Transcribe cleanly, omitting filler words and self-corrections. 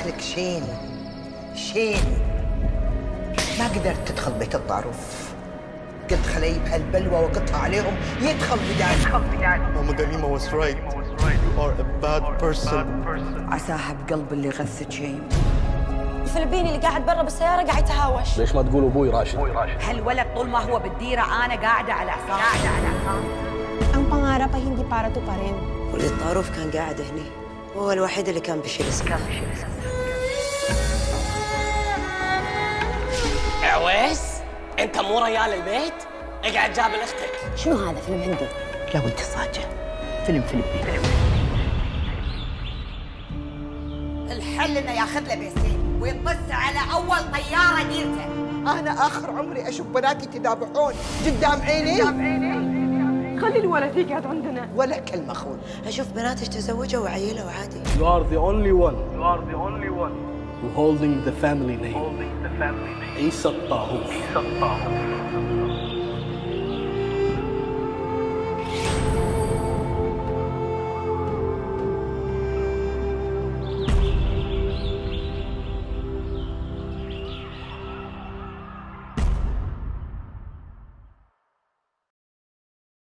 اخرك شين شين، ما قدرت تدخل بيت الطاروف، قلت خلي بهالبلوى وقطع عليهم يدخل بدانا. ماما دليما was right. You are a bad person. عساها بقلب اللي غث جيمس. الفلبيني اللي قاعد برا بالسيارة قاعد يتهاوش. ليش ما تقولوا أبوي راشد؟ هالولد طول ما هو بالديرة أنا قاعدة على عصام. أنا هندي بارتو بارين. واللي الطاروف كان قاعد هني هو الوحيد اللي كان بشيل اسمه. عويس أنت مو ريال البيت؟ اقعد جاب لأختك. شنو هذا فيلم هندي؟ لو أنت صادقة فيلم فلبيني. الحل إنه ياخذ له بيسين ويبص على أول طيارة ديرته. أنا آخر عمري أشوف بناتي تذابحون قدام عيني. خلي الولد يقعد عندنا. ولا كلمة أخوي. أشوف بناتك تزوجوا وعيلة وعادي. You are the only one. You are the only one. Who holding the family name. Holding the family name. عيسى الطاهور. عيسى الطاهور.